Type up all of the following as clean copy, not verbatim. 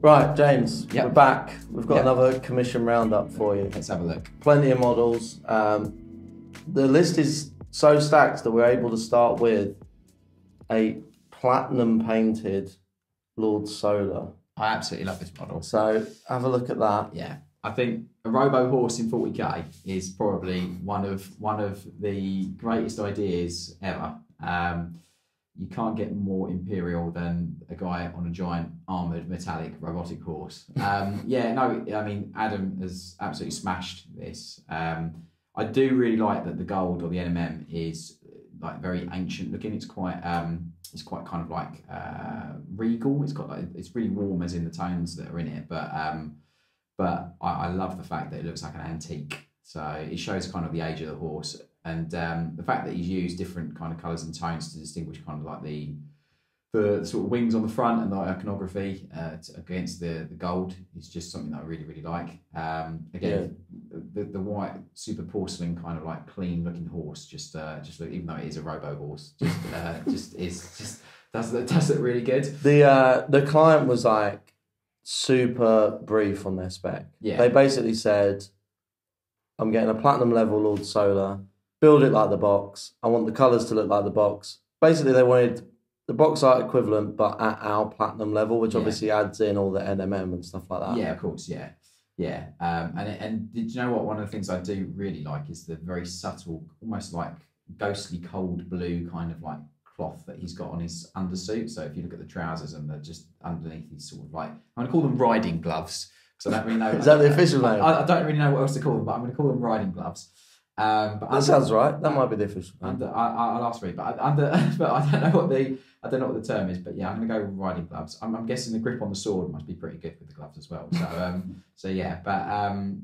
Right, James, yep. We're back. We've got another commission roundup for you. Let's have a look. Plenty of models. The list is so stacked that we're able to start with a platinum painted Lord Solar. I absolutely love this model. So have a look at that. Yeah, I think a Robo Horse in 40k is probably one of the greatest ideas ever. You can't get more imperial than a guy on a giant armoured metallic robotic horse. Yeah, no, I mean, Adam has absolutely smashed this. I do really like that the gold or the NMM is like very ancient looking. It's quite kind of like regal. It's got like, it's really warm as in the tones that are in it. But I love the fact that it looks like an antique. So it shows kind of the age of the horse. And the fact that he's used different kind of colours and tones to distinguish kind of like the sort of wings on the front and the iconography against the gold is just something that I really, really like. Again, the white, super porcelain kind of like clean looking horse, just even though it is a Robo Horse, just does it really good. The client was like super brief on their spec. Yeah. They basically said, I'm getting a platinum level Lord Solar. Build it like the box. I want the colours to look like the box. Basically, they wanted the box art equivalent, but at our platinum level, which obviously adds in all the NMM and stuff like that. Yeah, of course, yeah. Yeah. And did you know what? One of the things I do really like is the very subtle, almost like ghostly cold blue kind of like cloth that he's got on his undersuit. So if you look at the trousers and they're just underneath these sort of like, I'm going to call them riding gloves. So I don't really know. Is that the official name? I don't really know what else to call them, but I'm going to call them riding gloves. But that sounds right. That might be the official name. I'll ask for it, but I don't know what the term is. But yeah, I'm going to go with riding gloves. I'm guessing the grip on the sword must be pretty good with the gloves as well. So so yeah,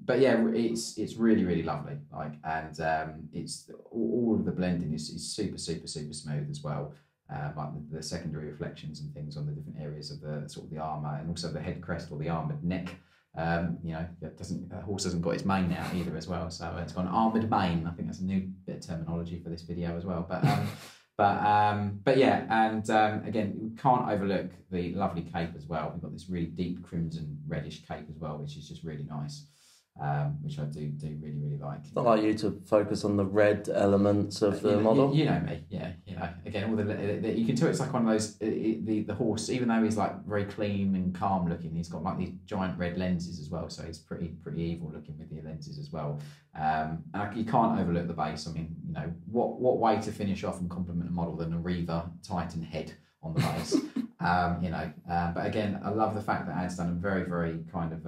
but yeah, it's really, really lovely. Like, and it's all of the blending is super smooth as well. Like the secondary reflections and things on the different areas of the sort of the armor and also the head crest or the armored neck. You know, the horse hasn't got its mane now either as well, so it's got an armoured mane. I think that's a new bit of terminology for this video as well. But yeah, and again, we can't overlook the lovely cape as well. We've got this really deep crimson reddish cape as well, which is just really nice. Which I do really like. It's not like you to focus on the red elements of the model. You know me, yeah. You know, again, all you can tell it's like one of those. The horse, even though he's like very clean and calm looking, he's got like these giant red lenses as well. So he's pretty evil looking with the lenses as well. And you can't overlook the base. I mean, you know, what way to finish off and compliment a model than a Reaver Titan head on the base? You know, but again, I love the fact that Ad's done a very kind of.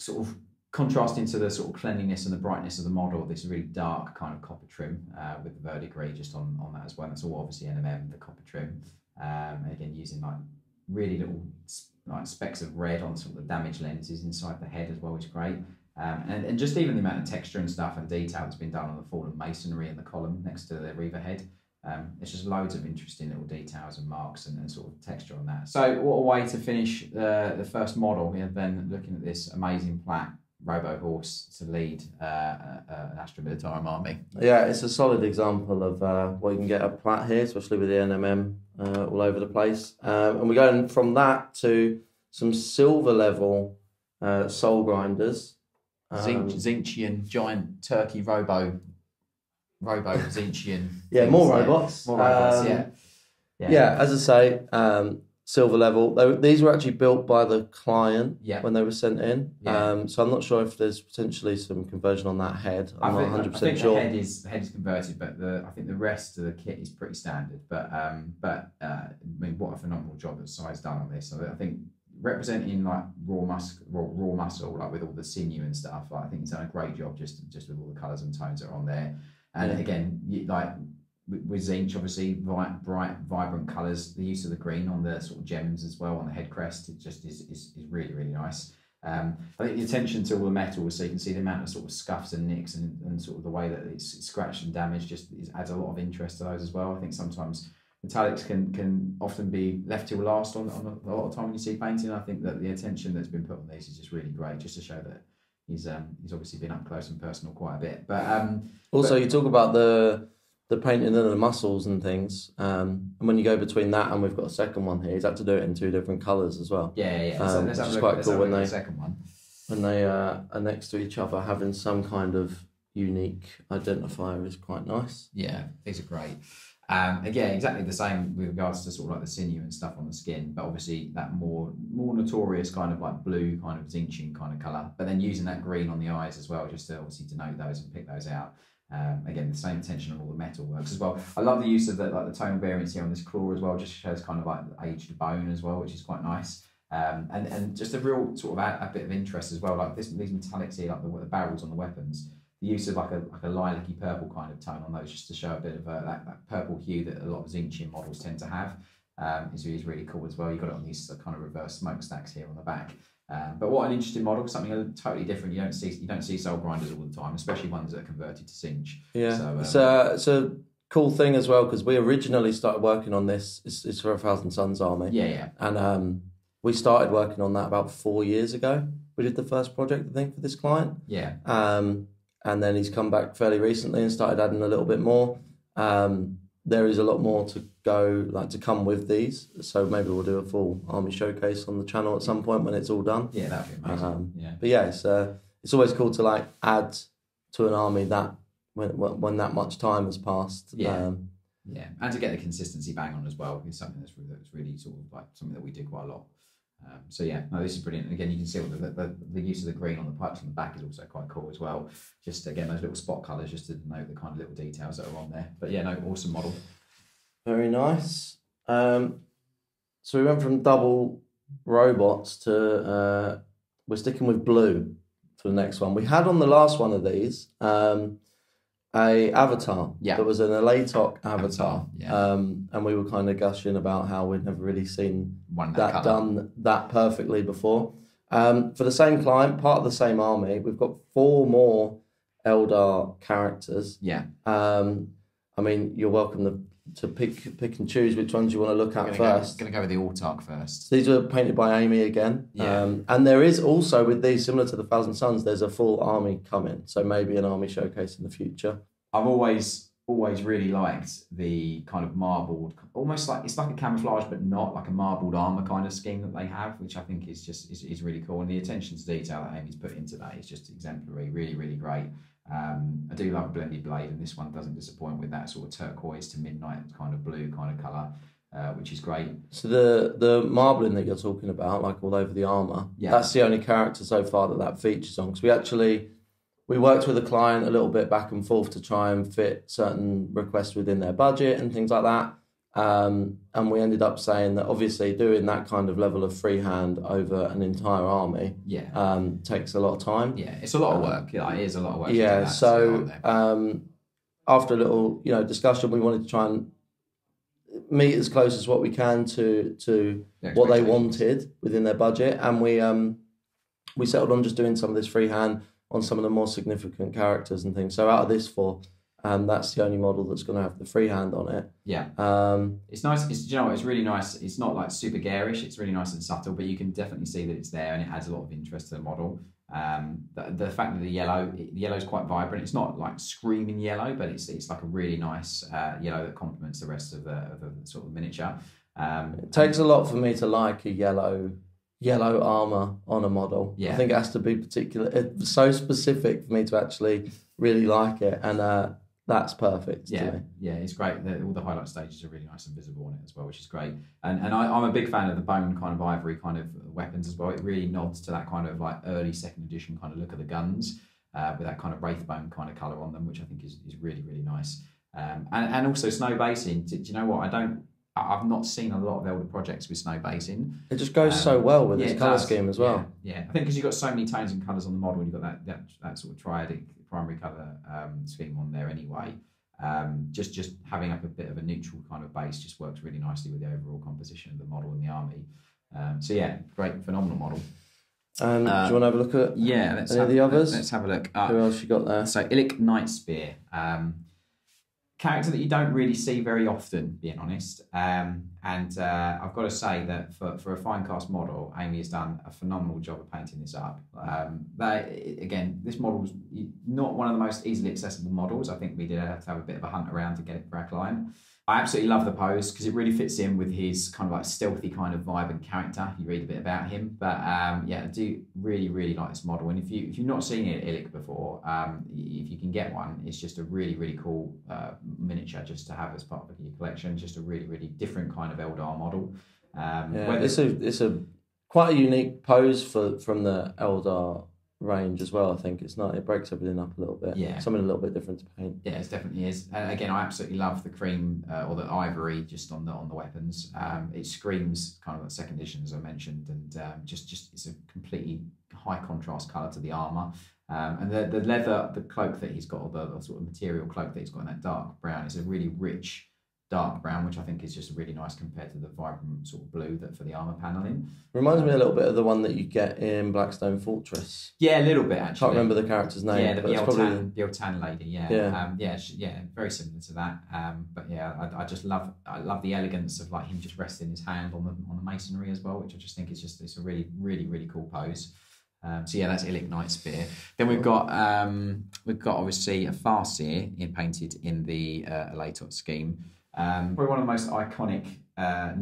Sort of contrasting to the sort of cleanliness and the brightness of the model, this really dark kind of copper trim with the verdigris just on that as well. That's all obviously NMM, the copper trim. And again, using like really little like specks of red on sort of the damage lenses inside the head as well, which is great. And just even the amount of texture and stuff and detail that's been done on the fallen masonry in the column next to the Reaver head. It's just loads of interesting little details and marks and sort of texture on that. So what a way to finish the first model. We have then looking at this amazing plaque Robo Horse to lead an Astra Militarum army. Yeah, it's a solid example of what you can get at plaque here, especially with the NMM all over the place. And we're going from that to some silver level soul grinders. Tzeentchian giant turkey Robo Tzeentchian. Yeah, more robots. Yeah, as I say, silver level. These were actually built by the client when they were sent in. Yeah. So I'm not sure if there's potentially some conversion on that head. I'm not 100% sure. The head is converted, but I think the rest of the kit is pretty standard. But I mean, what a phenomenal job that Sai's done on this. I think representing like raw muscle, like with all the sinew and stuff. Like, I think he's done a great job just with all the colours and tones that are on there. And again, like with Tzeentch, obviously, bright, vibrant colours. The use of the green on the sort of gems as well on the head crest, it just is really nice. I think the attention to all the metals, so you can see the amount of sort of scuffs and nicks and sort of the way that it's scratched and damaged, just adds a lot of interest to those as well. I think sometimes metallics can often be left till last on a lot of time when you see painting. I think that the attention that's been put on these is just really great, just to show that. He's obviously been up close and personal quite a bit, but also you talk about the the painting and the muscles and things. And when you go between that and we've got a second one here, he's had to do it in two different colours as well. Yeah, yeah. Which is quite cool when they, are next to each other, having some kind of unique identifier is quite nice. Yeah, these are great. And yeah, exactly the same with regards to sort of like the sinew and stuff on the skin, but obviously that more notorious kind of like blue kind of Tzeentchian kind of colour, but then using that green on the eyes as well, just to obviously denote those and pick those out. Again, the same attention on all the metal works as well. I love the use of the, like, the tone variance here on this claw as well, just shows kind of like aged bone as well, which is quite nice. And just a real sort of a bit of interest as well, like these metallics here, like the barrels on the weapons. The use of like a lilac-y purple kind of tone on those, just to show a bit of that purple hue that a lot of Tzeentchian models tend to have, is really cool as well. You've got it on these kind of reverse smokestacks here on the back. But what an interesting model, something totally different. You don't see soul grinders all the time, especially ones that are converted to Tzeentch. Yeah, so it's a cool thing as well, because we originally started working on this. It's for a Thousand Sons army. Yeah, yeah. And we started working on that about 4 years ago. We did the first project, I think, for this client. Yeah. And then he's come back fairly recently and started adding a little bit more. There is a lot more to go, like to come with these. So maybe we'll do a full army showcase on the channel at some point when it's all done. Yeah, that'd be amazing. But yeah, it's always cool to like add to an army that when that much time has passed. Yeah. Yeah, and to get the consistency bang on as well is something that's really sort of like something that we do quite a lot. So yeah, no, this is brilliant. Again, you can see all the use of the green on the pipes on the back is also quite cool as well. Just again, those little spot colours just to denote the kind of little details that are on there. But yeah, no, awesome model. Very nice. So we went from double robots to we're sticking with blue for the next one. We had on the last one of these a avatar. Yeah. That was an Alaitoc avatar. Yeah. And we were kind of gushing about how we'd never really seen one that done that perfectly before. For the same client, part of the same army, we've got 4 more Eldar characters. Yeah. I mean, you're welcome to pick and choose which ones you want to look at first. I'm going to go with the Autark first. So these were painted by Amy again. Yeah. And there is also, with these, similar to the Thousand Sons, there's a full army coming. So maybe an army showcase in the future. I've always really liked the kind of marbled, almost like, it's like a camouflage, but not like a marbled armour kind of scheme that they have, which I think is just, is really cool. And the attention to detail that Amy's put into that is just exemplary, really, really great. I do love Blendy Blade, and this one doesn't disappoint with that sort of turquoise to midnight kind of blue kind of colour, which is great. So the marbling that you're talking about, like all over the armour, yeah, that's the only character so far that features on. Because we worked with a client a little bit back and forth to try and fit certain requests within their budget and things like that. And we ended up saying that obviously doing that kind of level of freehand over an entire army, yeah, takes a lot of time. Yeah, it's a lot of work. Yeah, it is a lot of work. Yeah, so after a little discussion, we wanted to try and meet as close as what we can to what they wanted within their budget, and we settled on just doing some of this freehand on some of the more significant characters and things. So out of this 4. That's the only model that's going to have the freehand on it. Yeah. It's nice. It's, it's really nice. It's not like super garish. It's really nice and subtle, but you can definitely see that it's there and it adds a lot of interest to the model. The fact that the yellow is quite vibrant. It's not like screaming yellow, but it's like a really nice yellow that complements the rest of the sort of miniature. It takes a lot for me to like a yellow armour on a model. Yeah. I think it has to be particular. It's so specific for me to actually really like it. And that's perfect. Yeah, yeah, it's great. All the highlight stages are really nice and visible on it as well, which is great. And I'm a big fan of the bone kind of ivory kind of weapons as well. It really nods to that kind of like early 2nd edition kind of look of the guns with that kind of wraithbone kind of colour on them, which I think is really, really nice. And also snow basing. Do you know what? I've not seen a lot of Elder projects with snow basing. It just goes so well with this colour scheme as well. Yeah, yeah. I think because you've got so many tones and colours on the model, and you've got that sort of triadic primary colour scheme on there anyway. Just having like a bit of a neutral kind of base just works really nicely with the overall composition of the model and the army. So yeah, great, phenomenal model. Do you want to have a look at any of the others? Let's have a look. Who else you got there? So Illic Knightspear. character that you don't really see very often, being honest. I've got to say that for a fine cast model, Amy has done a phenomenal job of painting this up. Again, this model's not one of the most easily accessible models. I think we did have to have a bit of a hunt around to get it for our client. I absolutely love the pose because it really fits in with his kind of like stealthy kind of vibe and character. You read a bit about him, but yeah, I do really, really like this model. And if you've not seen it at Illic before, if you can get one, it's just a really, really cool miniature just to have as part of your collection. Just a really, really different kind of Eldar model. It's a quite a unique pose from the Eldar range as well. I think it breaks everything up a little bit. Yeah, something a little bit different to paint. Yeah, it definitely is. And again, I absolutely love the cream or the ivory just on the weapons. It screams kind of like second edition, as I mentioned, and just it's a completely high contrast color to the armor. And the leather, the cloak that he's got, or the sort of material cloak that he's got in that dark brown, is a really rich dark brown, which I think is just really nice compared to the vibrant sort of blue that for the armour panelling. Reminds me a little bit of the one that you get in Blackstone Fortress. Yeah, a little bit, actually. I can't remember the character's name. Yeah, the Yeltan lady, yeah. Yeah. Yeah, very similar to that. But yeah, I just love the elegance of like him just resting his hand on the masonry as well, which I just think is just, it's a really, really, really cool pose. So yeah, that's Illic Knightspear. Then we've got obviously a farseer painted in the Alaitoc scheme. Probably one of the most iconic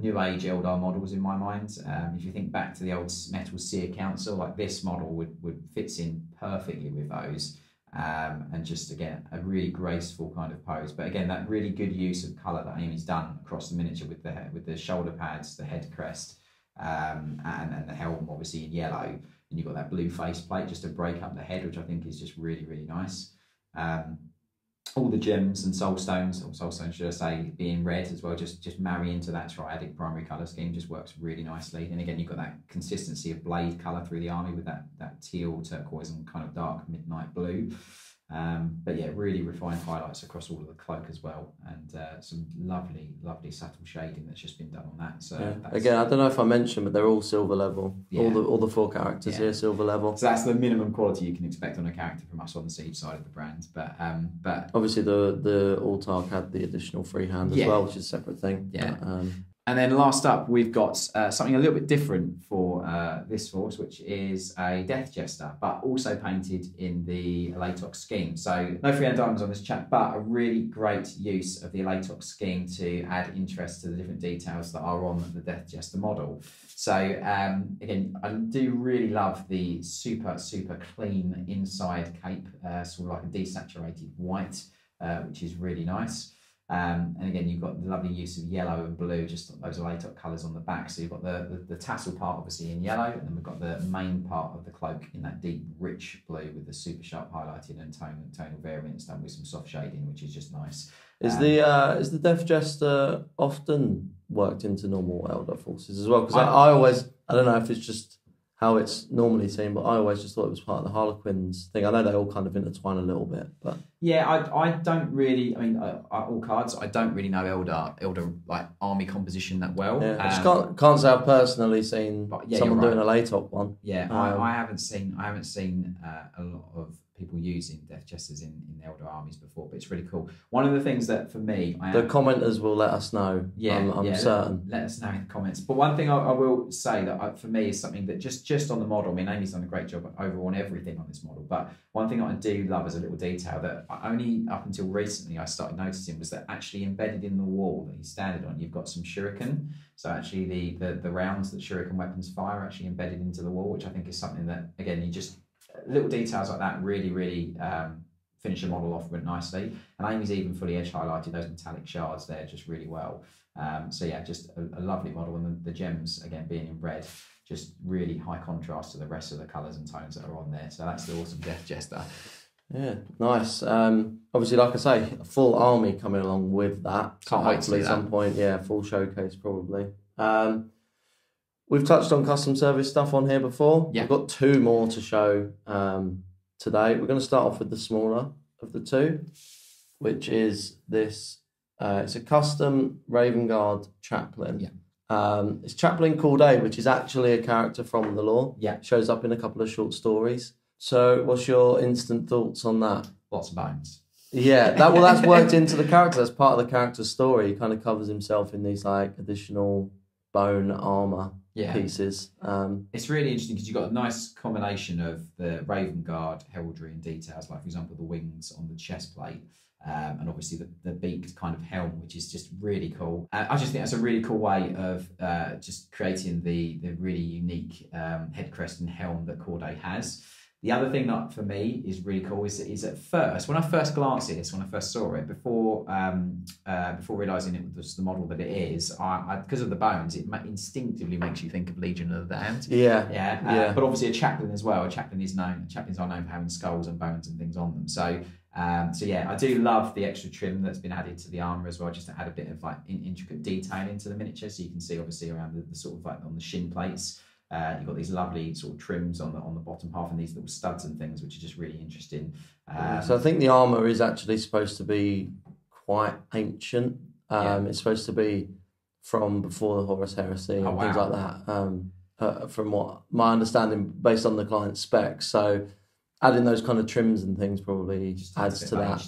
new age Eldar models in my mind. If you think back to the old Metal Seer Council, like this model would fits in perfectly with those. And just again, a really graceful kind of pose. But again, that really good use of colour that Amy's done across the miniature with the shoulder pads, the head crest, and the helm obviously in yellow. And you've got that blue faceplate just to break up the head, which I think is just really, really nice. All the gems and soul stones, should I say, being red as well, just marry into that triadic primary colour scheme, just works really nicely. And again, you've got that consistency of blade colour through the army with that teal, turquoise and kind of dark midnight blue. But yeah, really refined highlights across all of the cloak as well, and some lovely, lovely subtle shading that's just been done on that. So yeah. Again, I don't know if I mentioned, but they're all silver level. Yeah. All the four characters here, silver level. So that's the minimum quality you can expect on a character from us on the Siege side of the brand. But obviously the Autark had the additional freehand as well, which is a separate thing. Yeah. But, and then last up, we've got something a little bit different for this force, which is a Death Jester, but also painted in the Alaitoc scheme. So no freehand diamonds on this chap, but a really great use of the Alaitoc scheme to add interest to the different details that are on the Death Jester model. So again, I do really love the super, super clean inside cape, sort of like a desaturated white, which is really nice. And again, you've got the lovely use of yellow and blue, just those Alaitoc colours on the back. So you've got the tassel part obviously in yellow, and then we've got the main part of the cloak in that deep, rich blue with the super sharp highlighting and tonal variants done with some soft shading, which is just nice. Is the Death Jester often worked into normal Eldar forces as well? Because I always, I don't know if it's just how it's normally seen, but I always just thought it was part of the Harlequins thing. I know they all kind of intertwine a little bit, but yeah, I don't really. I mean, all cards. I don't really know Eldar like army composition that well. Yeah, I just can't say I've personally seen someone doing a Alaitoc one. Yeah, I haven't seen. I haven't seen a lot of people using Death Jesters in the Eldar armies before, but it's really cool. One of the things that for me... The commenters will let us know, I'm certain. Let us know in the comments. But one thing I will say that for me is something that just on the model, I mean, Amy's done a great job overall on everything on this model, but one thing I do love is a little detail that only up until recently I started noticing was that actually embedded in the wall that he's standing on, you've got some shuriken. So actually the rounds that shuriken weapons fire are actually embedded into the wall, which I think is something that, again, you just... Little details like that really, really finish the model off nicely. And Amy's even fully edge highlighted those metallic shards there just really well. So yeah, just a lovely model. And the gems, again, being in red, just really high contrast to the rest of the colours and tones that are on there. So that's the awesome Death Jester. Yeah, nice. Obviously, like I say, a full army coming along with that. Can't wait to see that. At some point, yeah, full showcase probably. We've touched on custom service stuff on here before. Yeah. We've got two more to show today. We're going to start off with the smaller of the two, which is this. It's a custom Raven Guard Chaplain. Yeah. It's Chaplain Cordae, which is actually a character from the lore. Yeah. Shows up in a couple of short stories. So what's your instant thoughts on that? Lots of bones. Yeah, that, well, that's worked into the character. That's part of the character's story. He kind of covers himself in these like additional bone armor pieces. It's really interesting because you've got a nice combination of the Raven Guard heraldry and details, like for example the wings on the chest plate, and obviously the beaked kind of helm, which is just really cool. I just think that's a really cool way of just creating the really unique head crest and helm that Cordae has. The other thing that for me is really cool is at first, when I first glanced at this, when I first saw it, before realising it was the model that it is, because of the bones, it instinctively makes you think of Legion of the Damned. Yeah. But obviously a chaplain as well. Chaplains are known for having skulls and bones and things on them. So yeah, I do love the extra trim that's been added to the armour as well, just to add a bit of like intricate detail into the miniature. So you can see obviously around the sort of like on the shin plates, you've got these lovely sort of trims on the bottom half and these little studs and things, which are just really interesting. So I think the armour is actually supposed to be quite ancient. It's supposed to be from before the Horus Heresy and things like that, from what my understanding based on the client's specs. So adding those kind of trims and things probably just adds to that.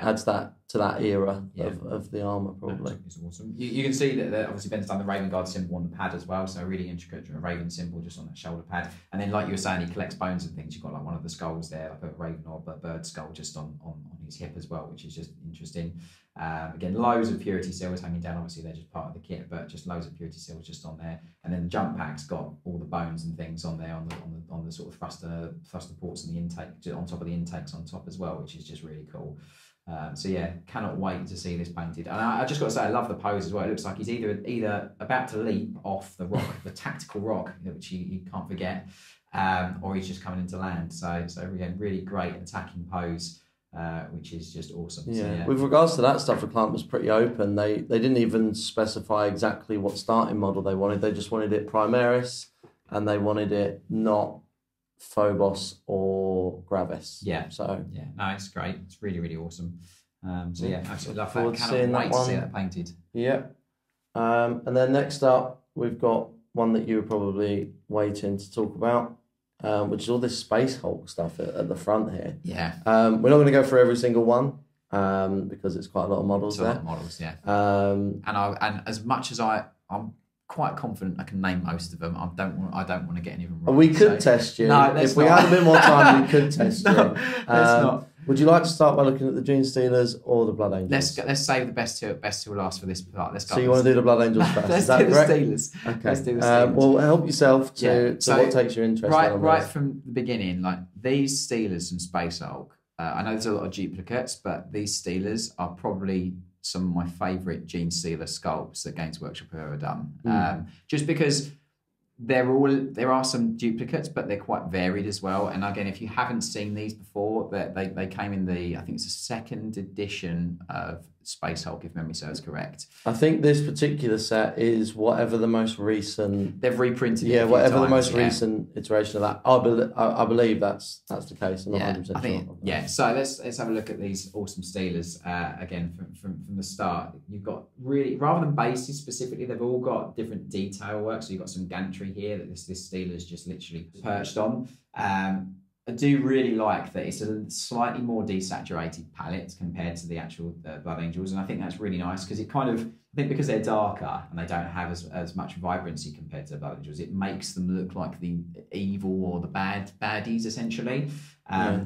Adds that to that era of the armour probably. It's awesome. You can see that obviously Ben's done the Raven Guard symbol on the pad as well, so really intricate Raven symbol just on that shoulder pad. And then like you were saying, he collects bones and things. You've got like one of the skulls there, like a raven or a bird skull just on his hip as well, which is just interesting. Again, loads of purity seals hanging down. Obviously, they're just part of the kit, but just loads of purity seals just on there. And then the jump pack's got all the bones and things on there on the sort of thruster ports and the intake, just on top of the intakes on top as well, which is just really cool. So yeah, cannot wait to see this painted. And I just got to say, I love the pose as well. It looks like he's either about to leap off the rock, the tactical rock, which you can't forget, or he's just coming into land. So again, really great attacking pose. Which is just awesome. Yeah. With regards to that stuff, the client was pretty open. They didn't even specify exactly what starting model they wanted. They just wanted it Primaris, and they wanted it not Phobos or Gravis. Yeah. So yeah, no, it's great. It's really, really awesome. So yeah, absolutely love that. Cannot wait to see that painted. Yeah. And then next up, we've got one that you were probably waiting to talk about. Which is all this Space Hulk stuff at the front here. Yeah. We're not going to go through every single one because it's quite a lot of models there. And as much as I'm quite confident I can name most of them, I don't want to get any of them wrong. We could test you. No, if we had a bit more time, we could test you. Let's not. Would you like to start by looking at the Gene Stealers or the Blood Angels? Let's save the best two last for this part. Let's go. So you want to do the Blood Angels first? Let's do the Stealers. Okay. Let's do the Stealers. Well, help yourself to what takes your interest. Right from the beginning, like these Stealers from Space Hulk. I know there's a lot of duplicates, but these Stealers are probably some of my favourite Gene Stealer sculpts that Games Workshop have ever done. Just because. There are some duplicates, but they're quite varied as well. And again, if you haven't seen these before, they came in I think it's the second edition of Space Hulk, if memory serves correct. I think this particular set is whatever the most recent. They've reprinted it. Yeah, recent iteration of that. I believe that's the case. I'm not 100% sure. Yeah. So let's have a look at these awesome Stealers again from the start. You've got really, rather than bases specifically, they've all got different detail work. So you've got some gantry here that this Stealer's just literally perched on. I do really like that it's a slightly more desaturated palette compared to the actual Blood Angels, and I think that's really nice because it kind of, I think because they're darker and they don't have as much vibrancy compared to Blood Angels, it makes them look like the evil or the baddies essentially.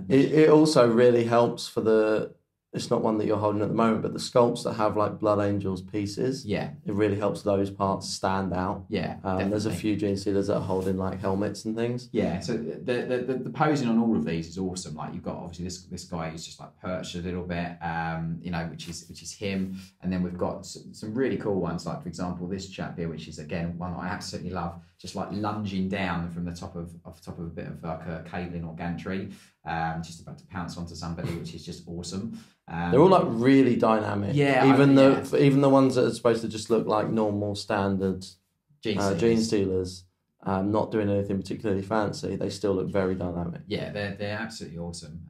It also really helps for it's not one that you're holding at the moment, but the sculpts that have like Blood Angels pieces, it really helps those parts stand out. Yeah, there's a few Gene Stealers that are holding like helmets and things. Yeah, so the posing on all of these is awesome. Like you've got obviously this guy who's just like perched a little bit, which is him. And then we've got some really cool ones, like for example this chap here, which is again one I absolutely love. Just like lunging down from the top of a bit of like a cabling or gantry, just about to pounce onto somebody, which is just awesome. They're all like really dynamic. Yeah, even the ones that are supposed to just look like normal standard Gene Stealers, not doing anything particularly fancy, they still look very dynamic. Yeah, they're absolutely awesome.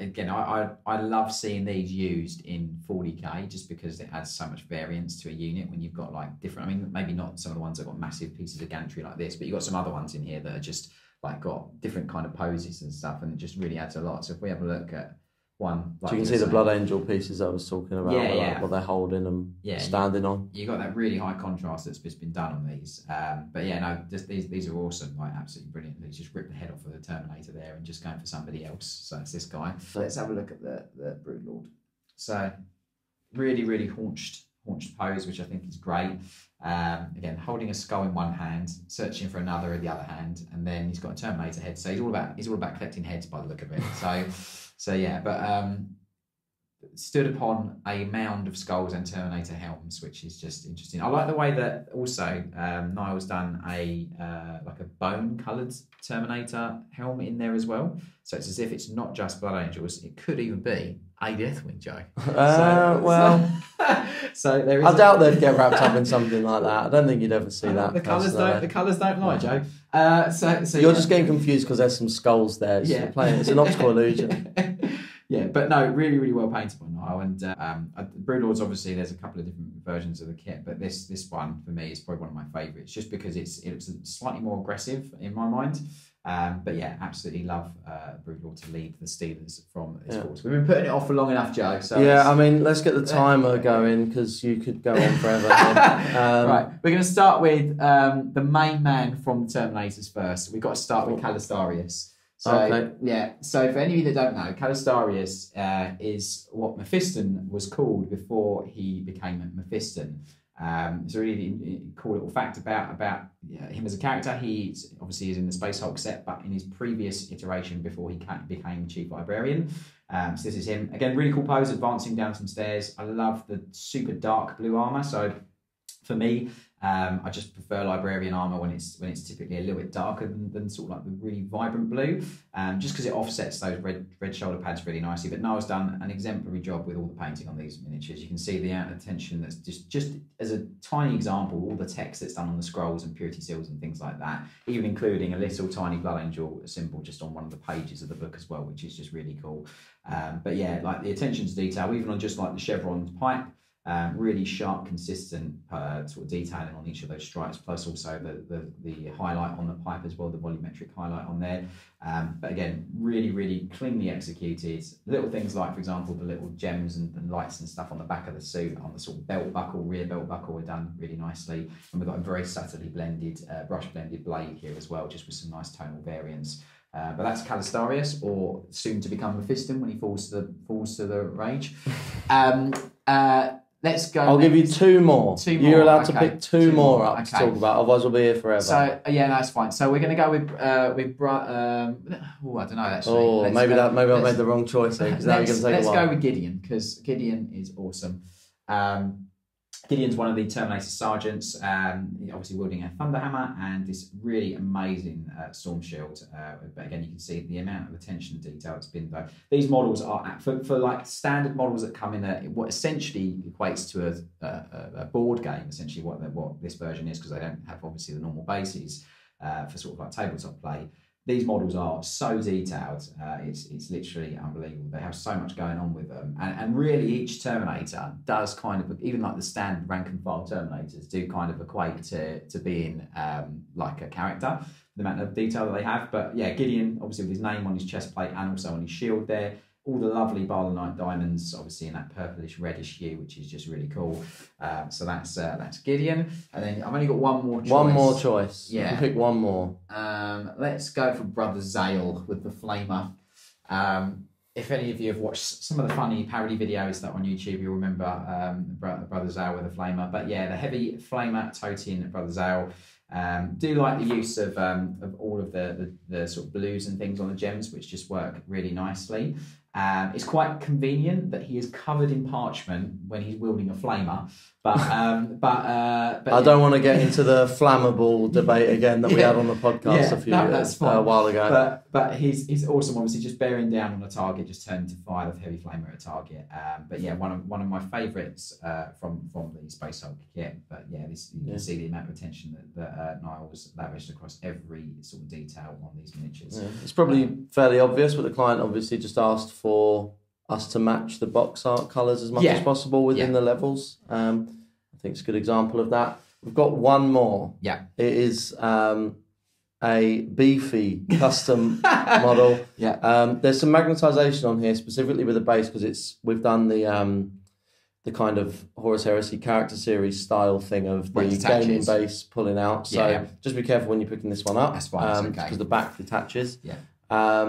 Again, I love seeing these used in 40k just because it adds so much variance to a unit when you've got like different. I mean, maybe not some of the ones that got massive pieces of gantry like this, but you've got some other ones in here that are just like got different kind of poses and stuff, and it just really adds a lot. So if we have a look at one. Like so you can see the Blood Angel pieces I was talking about, what they're holding and standing on. You got that really high contrast that's just been done on these. But yeah, no, just these are awesome, like absolutely brilliant. They just ripped the head off of the Terminator there and just going for somebody else. So it's this guy. So let's have a look at the Brood Lord. So really, really haunched pose, which I think is great. Again, holding a skull in one hand, searching for another in the other hand, and then he's got a Terminator head. So he's all about collecting heads by the look of it. So yeah, but stood upon a mound of skulls and Terminator helms, which is just interesting. I like the way that also Niall's done a like a bone coloured Terminator helm in there as well. So it's as if it's not just Blood Angels; it could even be a Deathwing, Joe. So there is. I doubt they'd get wrapped up in something like that. I don't think you'd ever see that. The colours don't lie, Joe. So you're just getting confused because there's some skulls there. So you're playing. It's an optical illusion. Yeah, but no, really, really well painted by Niall. And Broodlords, obviously, there's a couple of different versions of the kit, but this one for me is probably one of my favourites, just because it's slightly more aggressive in my mind. But yeah, absolutely love Broodlord to lead the Steelers from this force. We've been putting it off for long enough, Joe. So yeah, I mean, let's get the timer going because you could go on forever. Right, we're going to start with the main man from the Terminators first. We've got to start with Calistarius. So, so for any of you that don't know, Calistarius is what Mephiston was called before he became Mephiston. It's a really cool little fact about him as a character. He obviously is in the Space Hulk set, but in his previous iteration before he became Chief Librarian. So this is him. Again, really cool pose, advancing down some stairs. I love the super dark blue armour. So for me, I just prefer librarian armor when it's typically a little bit darker than sort of like the really vibrant blue, just because it offsets those red shoulder pads really nicely. But Niall's done an exemplary job with all the painting on these miniatures. You can see the attention that's just as a tiny example, all the text that's done on the scrolls and purity seals and things like that, even including a little tiny Blood Angel symbol just on one of the pages of the book as well, which is just really cool. But yeah, like the attention to detail, even on just like the chevron pipe. Really sharp, consistent sort of detailing on each of those stripes, plus also the highlight on the pipe as well, the volumetric highlight on there. But again, really, really cleanly executed. Little things like, for example, the little gems and lights and stuff on the back of the suit, on the sort of belt buckle, rear belt buckle, were done really nicely. And we've got a very subtly blended, brush-blended blade here as well, just with some nice tonal variants. But that's Calistarius, or soon to become Mephiston when he falls to the rage. Let's go. I'll give you two more. You're allowed to pick two more up to talk about. Otherwise, we'll be here forever. So yeah, that's fine. So we're going to go with I don't know actually. Oh, maybe I made the wrong choice here because now you're going to take a while. Let's go with Gideon because Gideon is awesome. Gideon's one of the Terminator sergeants, obviously wielding a thunderhammer and this really amazing storm shield. But again, you can see the amount of attention and detail it's been though. These models are for like standard models that come in what essentially equates to a board game. Essentially, what this version is because they don't have obviously the normal bases for sort of like tabletop play. These models are so detailed, it's literally unbelievable. They have so much going on with them. And really each Terminator does kind of, even like the standard rank and file Terminators do kind of equate to being like a character, the amount of detail that they have. But yeah, Gideon, obviously with his name on his chest plate and also on his shield there, all the lovely Balenite diamonds, obviously in that purplish reddish hue, which is just really cool. So that's Gideon. And then I've only got one more choice. Yeah. You can pick one more. Let's go for Brother Zael with the Flamer. If any of you have watched some of the funny parody videos that are on YouTube, you'll remember Brother Zael with the Flamer. But yeah, the heavy Flamer toting Brother Zael. Do like the use of all of the sort of blues and things on the gems, which just work really nicely. It's quite convenient that he is covered in parchment when he's wielding a flamer, but I don't want to get into the flammable debate again that we had on the podcast a while ago. But he's awesome, obviously, just bearing down on a target, just turning to fire with heavy flamer at a target. But yeah, one of my favourites from the Space Hulk kit. But yeah, you can see the amount of attention that Niall's lavished across every sort of detail on these miniatures. Yeah. It's probably fairly obvious, but the client obviously just asked for us to match the box art colours as much as possible within the levels. I think it's a good example of that. We've got one more. Yeah. It is a beefy custom model. Yeah. There's some magnetization on here, specifically with the base, because it's we've done the kind of Horus Heresy character series style thing of the gaming base pulling out. So yeah, yeah, just be careful when you're picking this one up. That's fine. It's okay. Because the back detaches. Yeah.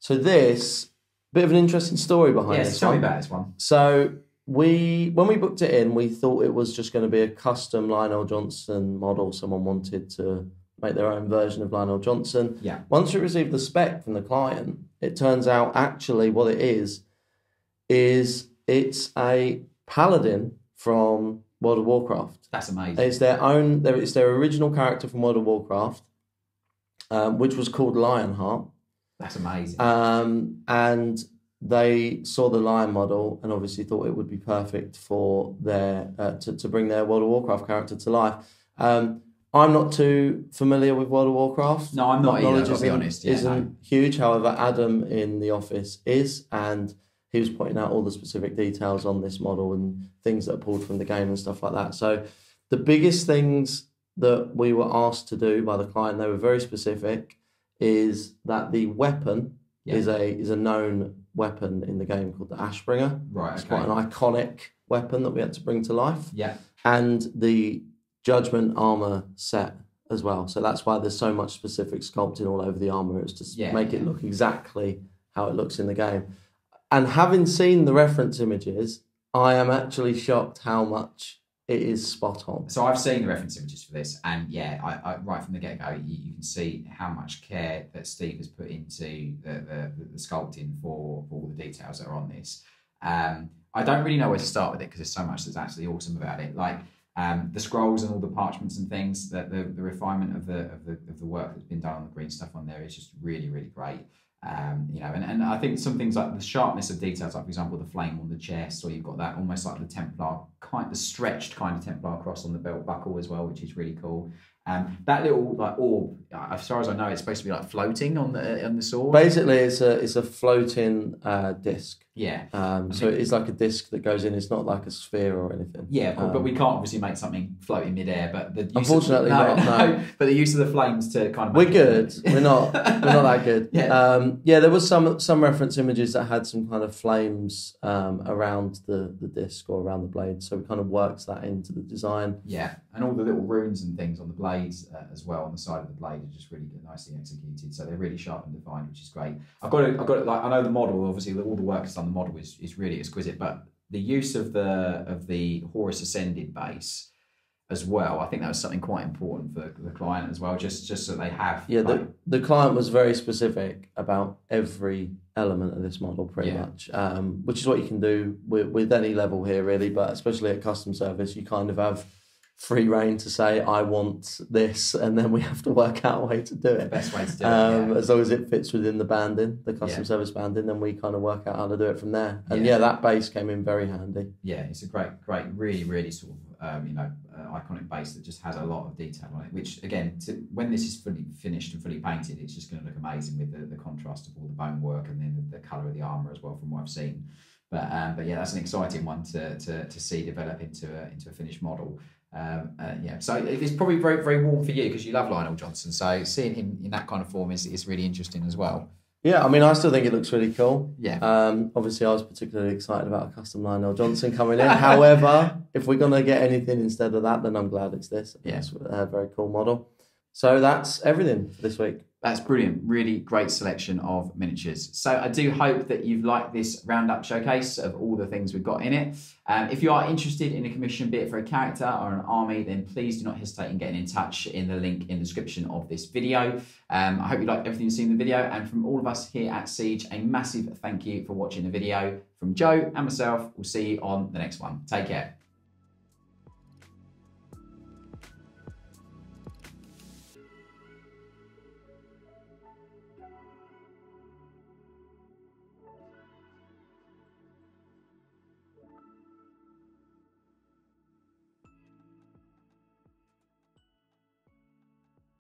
So this bit of an interesting story behind this. Yes, tell me about this one. So when we booked it in, we thought it was just going to be a custom Lion El Jonson model. Someone wanted to make their own version of Lion El Jonson. Yeah. Once we received the spec from the client, it turns out actually what it is it's a paladin from World of Warcraft. That's amazing. It's their own, it's their original character from World of Warcraft, which was called Lionheart. That's amazing. And they saw the Lion model and obviously thought it would be perfect for their to bring their World of Warcraft character to life. I'm not too familiar with World of Warcraft. No, I'm not either, I'll be honest. Yeah, isn't huge. However, Adam in the office is, and he was pointing out all the specific details on this model and things that are pulled from the game and stuff like that. So the biggest things that we were asked to do by the client, they were very specific, is that the weapon is a known weapon in the game called the Ashbringer. Right, okay. It's quite an iconic weapon that we had to bring to life. Yeah. And the Judgment armor set as well. So that's why there's so much specific sculpting all over the armor. It's just make it look exactly how it looks in the game. And having seen the reference images, I am actually shocked how much it is spot on. So I've seen the reference images for this, and yeah, I right from the get-go, you can see how much care that Steve has put into the sculpting for all the details that are on this. I don't really know where to start with it because there's so much that's actually awesome about it. Like the scrolls and all the parchments and things, that the refinement of the work that's been done on the green stuff on there is just really, really great. You know, and I think some things like the sharpness of details, like for example the flame on the chest, or you've got that almost like the Templar kind, the stretched kind of Templar cross on the belt buckle as well, which is really cool. That little like orb, as far as I know, it's supposed to be like floating on the sword. Basically, it's a floating disc. Yeah. So it's like a disc that goes in. It's not like a sphere or anything. Yeah, but we can't obviously make something float in midair. But the use unfortunately of, no. But the use of the flames to kind of make we're not that good. Yeah. Yeah. There was some reference images that had some kind of flames around the disc or around the blade. So it kind of works that into the design. Yeah, and all the little runes and things on the blades as well on the side of the blade are just really nicely executed. So they're really sharp and defined, which is great. I've got it. Like I know the model. Obviously, all the work is done. The model is really exquisite, but the use of the Horus Ascended base as well, I think that was something quite important for the client as well, just so they have... Yeah, the client was very specific about every element of this model pretty much, which is what you can do with any level here really, but especially at custom service, you kind of have free reign to say, I want this, and then we have to work out a way to do it. The best way to do it, as long as it fits within the banding, the custom service banding, then we kind of work out how to do it from there. And yeah, that base came in very handy. Yeah, it's a great, really, really sort of, iconic base that just has a lot of detail on it, which again, when this is fully finished and fully painted, it's just going to look amazing with the contrast of all the bone work and then the colour of the armour as well from what I've seen. But yeah, that's an exciting one to see develop into a finished model. Yeah, so it's probably very, very warm for you because you love Lion El Jonson. So seeing him in that kind of form is really interesting as well. Yeah, I mean, I still think it looks really cool. Yeah. Obviously, I was particularly excited about a custom Lion El Jonson coming in. However, if we're gonna get anything instead of that, then I'm glad it's this. Yeah, it's a very cool model. So that's everything for this week. That's brilliant. Really great selection of miniatures. So I do hope that you've liked this roundup showcase of all the things we've got in it. If you are interested in a commission, be it for a character or an army, then please do not hesitate in getting in touch in the link in the description of this video. I hope you liked everything you've seen in the video. And from all of us here at Siege, a massive thank you for watching the video. From Joe and myself, we'll see you on the next one. Take care.